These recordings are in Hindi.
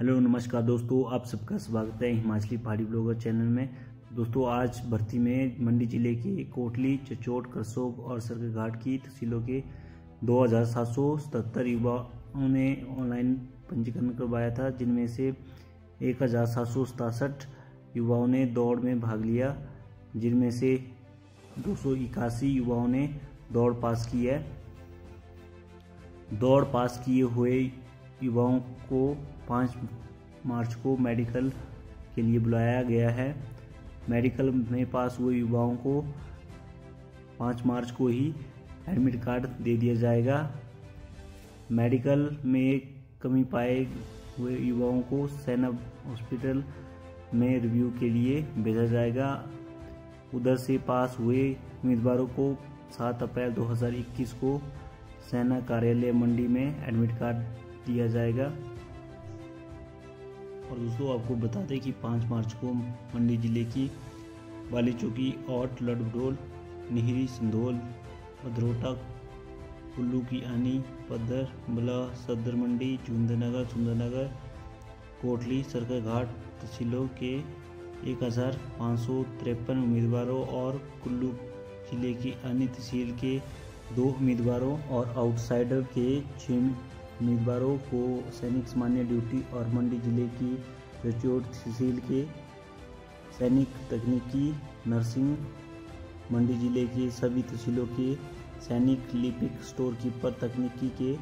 हेलो नमस्कार दोस्तों, आप सबका स्वागत है हिमाचली पहाड़ी ब्लॉगर चैनल में। दोस्तों आज भर्ती में मंडी ज़िले के कोटली, चचोट, करसोग और सरकाघाट की तहसीलों के 2777 युवाओं ने ऑनलाइन पंजीकरण करवाया था, जिनमें से 1767 युवाओं ने दौड़ में भाग लिया, जिनमें से 281 युवाओं ने दौड़ पास की है। दौड़ पास किए हुए युवाओं को 5 मार्च को मेडिकल के लिए बुलाया गया है। मेडिकल में पास हुए युवाओं को 5 मार्च को ही एडमिट कार्ड दे दिया जाएगा। मेडिकल में कमी पाए हुए युवाओं को सेना हॉस्पिटल में रिव्यू के लिए भेजा जाएगा। उधर से पास हुए उम्मीदवारों को 7 अप्रैल 2021 को सेना कार्यालय मंडी में एडमिट कार्ड दिया जाएगा। और दोस्तों आपको बता दें कि 5 मार्च को मंडी ज़िले की बालीचौकी और लडोल, निहरी, सिदौल, पदरबला, कुल्लू की अनि, पदरबला, सदर मंडी, सुंदरनगर, कोटली, सरकाघाट तहसीलों के 1553 उम्मीदवारों और कुल्लू जिले की अनि तहसील के 2 उम्मीदवारों और आउटसाइडर के 6 उम्मीदवारों को सैनिक्स मान्य ड्यूटी और मंडी जिले की चचोट तहसील के सैनिक तकनीकी नर्सिंग, मंडी जिले के सभी तहसीलों के सैनिक लिपिक स्टोर कीपर तकनीकी के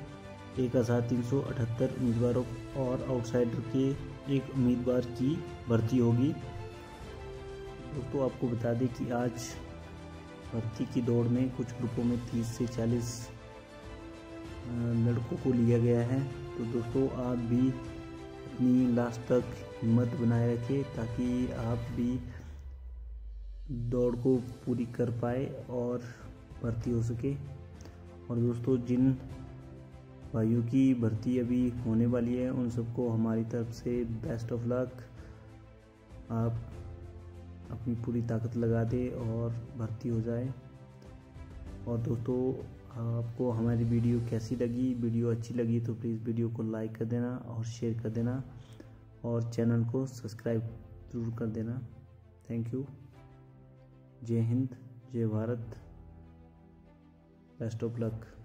1378 उम्मीदवारों और आउटसाइडर के 1 उम्मीदवार की भर्ती होगी। दोस्तों आपको बता दें कि आज भर्ती की दौड़ में कुछ ग्रुपों में 30 से 40 लड़कों को लिया गया है। तो दोस्तों आप भी अपनी लास्ट तक हिम्मत बनाए रखें ताकि आप भी दौड़ को पूरी कर पाए और भर्ती हो सके। और दोस्तों जिन भाइयों की भर्ती अभी होने वाली है उन सबको हमारी तरफ से बेस्ट ऑफ लक। आप अपनी पूरी ताकत लगा दे और भर्ती हो जाए। और दोस्तों आपको हमारी वीडियो कैसी लगी, वीडियो अच्छी लगी तो प्लीज़ वीडियो को लाइक कर देना और शेयर कर देना और चैनल को सब्सक्राइब जरूर कर देना। Thank you. जय हिंद, जय भारत, बेस्ट ऑफ लक।